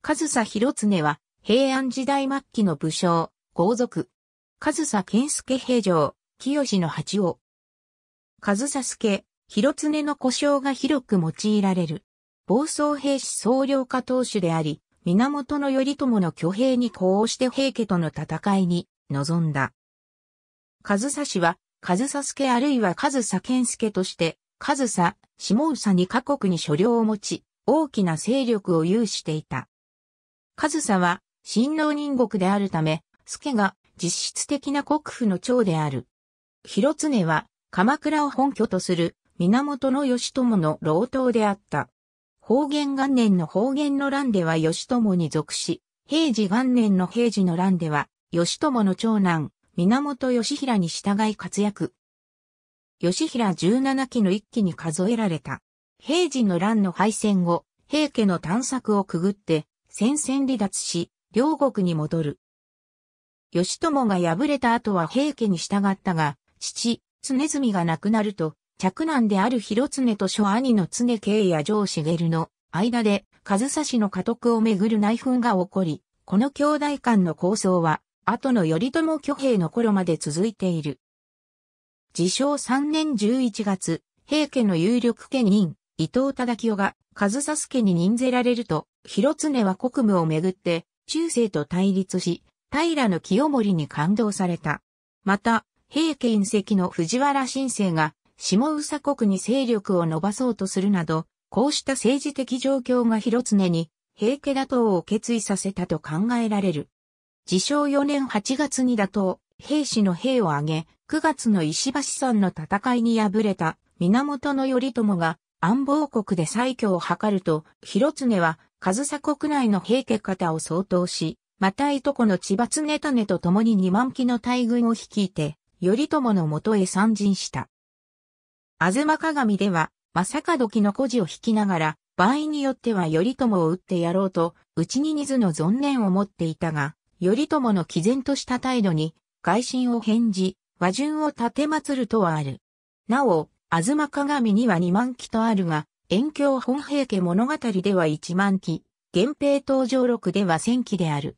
上総広常は、平安時代末期の武将、豪族。上総健介平城、清の八男。上総介、広常の呼称が広く用いられる。暴走平氏総領下当主であり、源頼朝の挙兵に呼応して平家との戦いに臨んだ。上総氏は、上総介あるいは上総健介として、上総、下総2カ国に所領を持ち、大きな勢力を有していた。上総は、親王任国であるため、助が実質的な国府の長である。広常は、鎌倉を本拠とする、源義朝の郎党であった。宝元元年の宝元の乱では義朝に属し、平治元年の平治の乱では、義朝の長男、源義平に従い活躍。義平17期の一期に数えられた。平治の乱の敗戦後、平家の探索をくぐって、戦線離脱し、両国に戻る。義朝が敗れた後は平家に従ったが、父、常住が亡くなると、嫡男である広常と諸兄の常慶や城茂の間で上総氏の家督をめぐる内紛が起こり、この兄弟間の抗争は後の頼朝挙兵の頃まで続いている。治承3年11月、平家の有力家人、伊藤忠清が上総介に任ぜられると、広常は国務をめぐって中世と対立し、平清盛に勘当された。また、平家因戚の藤原新政が、下総国に勢力を伸ばそうとするなど、こうした政治的状況が広常に平家打倒を決意させたと考えられる。治承4年8月に打倒、平氏の兵を挙げ、9月の石橋山の戦いに敗れた源頼朝が安房国で再挙を図ると、広常は上総国内の平家方を掃討し、またいとこの千葉常胤と共に2万騎の大軍を率いて、頼朝の元へ参陣した。吾妻鏡では、正門の故事を引きながら、場合によっては頼朝を討ってやろうと、内に水の存念を持っていたが、頼朝の毅然とした態度に、外心を返じ、和順を立て祀るとはある。なお、吾妻鏡には2万騎とあるが、遠鏡本平家物語では1万騎、源平登場録では1000騎である。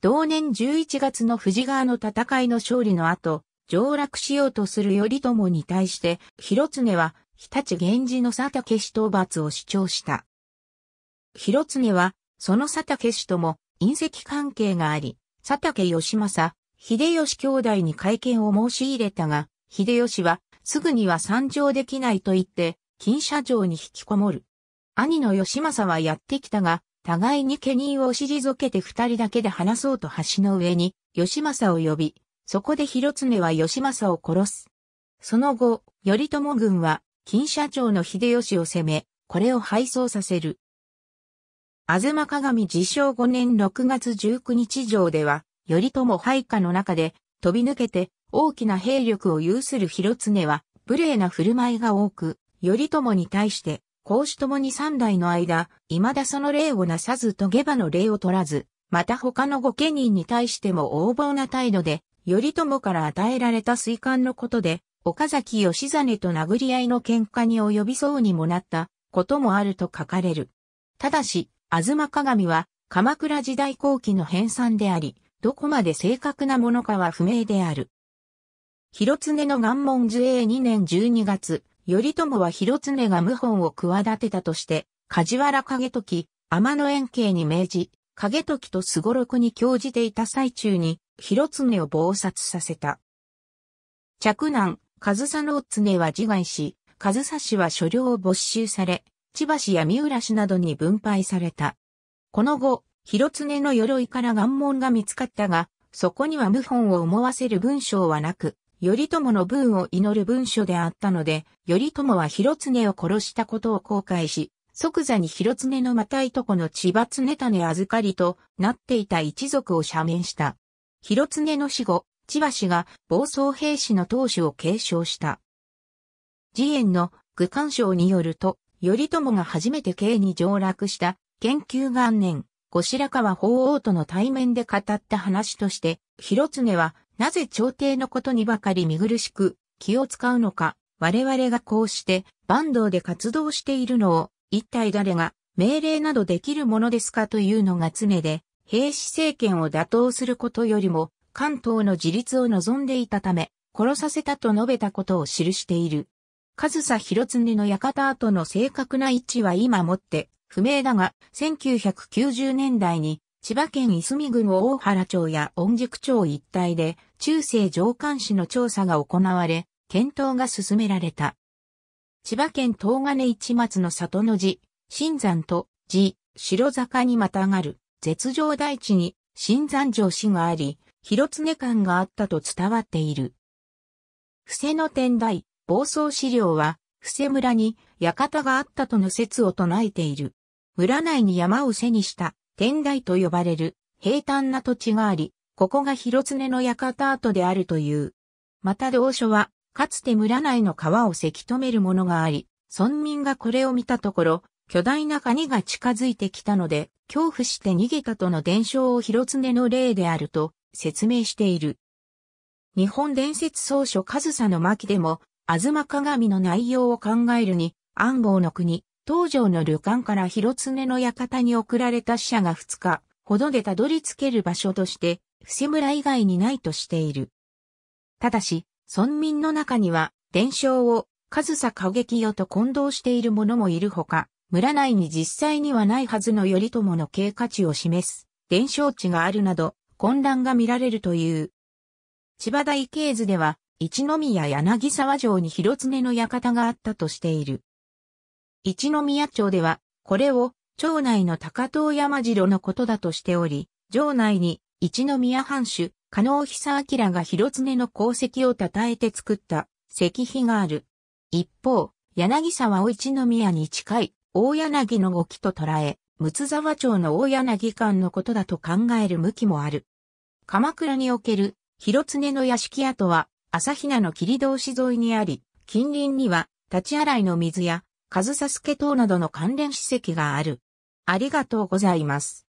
同年11月の富士川の戦いの勝利の後、上洛しようとする頼朝に対して、広常は、常陸源氏の佐竹氏討伐を主張した。広常は、その佐竹氏とも、姻戚関係があり、佐竹義政、秀吉兄弟に会見を申し入れたが、秀吉は、すぐには参上できないと言って、金車城に引きこもる。兄の義政はやってきたが、互いに家人を退けて二人だけで話そうと橋の上に、義政を呼び、そこで広常は義政を殺す。その後、頼朝軍は、金車城の秀吉を攻め、これを敗走させる。吾妻鏡治承5年6月19日上では、頼朝配下の中で、飛び抜けて、大きな兵力を有する広常は、無礼な振る舞いが多く、頼朝に対して、公私ともに三代の間、未だその礼をなさずと下馬の礼を取らず、また他の御家人に対しても横暴な態度で、頼朝から与えられた水管のことで、岡崎義実と殴り合いの喧嘩に及びそうにもなったこともあると書かれる。ただし、吾妻鏡は鎌倉時代後期の編纂であり、どこまで正確なものかは不明である。広常の蒲門寿永2年12月、頼朝は広常が謀反を企てたとして、梶原景時、天野遠景に命じ、景時とすごろくに興じていた最中に、広常を謀殺させた。嫡男、上総直常は自害し、上総氏は所領を没収され、千葉氏や三浦氏などに分配された。この後、広常の鎧から願文が見つかったが、そこには謀反を思わせる文章はなく、頼朝の分を祈る文書であったので、頼朝は広常を殺したことを後悔し、即座に広常のまたいとこの千葉常胤預かりとなっていた一族を赦免した。広常の死後、千葉氏が暴走平氏の当主を継承した。慈円の愚管抄によると、頼朝が初めて京に上洛した、建久元年、後白河法皇との対面で語った話として、広常はなぜ朝廷のことにばかり見苦しく気を使うのか、我々がこうして坂東で活動しているのを、一体誰が命令などできるものですかというのが常で、平氏政権を打倒することよりも、関東の自立を望んでいたため、殺させたと述べたことを記している。上総広常の館跡の正確な位置は今もって不明だが、1990年代に千葉県いすみ郡大原町や御宿町一帯で中世上官史の調査が行われ、検討が進められた。千葉県東金市松の里の地、新山と地、白坂にまたがる絶上台地に新山城市があり、広常館があったと伝わっている。布施の天台、房総資料は、布施村に館があったとの説を唱えている。村内に山を背にした天台と呼ばれる平坦な土地があり、ここが広常の館跡であるという。また同書は、かつて村内の川をせき止めるものがあり、村民がこれを見たところ、巨大なカニが近づいてきたので、恐怖して逃げたとの伝承を広常の例であると説明している。日本伝説草書上総巻でも、吾妻鏡の内容を考えるに、安房の国、東条の旅館から広常の館に送られた使者が2日ほどでたどり着ける場所として、布施村以外にないとしている。ただし、村民の中には、伝承を上総景清と混同している者もいるほか、村内に実際にはないはずの頼朝の経過値を示す、伝承値があるなど、混乱が見られるという。千葉大系図では、一宮柳沢城に広常の館があったとしている。一宮町では、これを町内の高遠山城のことだとしており、城内に一宮藩主、加納久明が広常の功績を称えて作った石碑がある。一方、柳沢を一宮に近い大柳の五期と捉え、睦沢町の大柳間のことだと考える向きもある。鎌倉における広常の屋敷跡は、朝比奈の切通し沿いにあり、近隣には、立ち洗いの水や、上総介等などの関連史跡がある。ありがとうございます。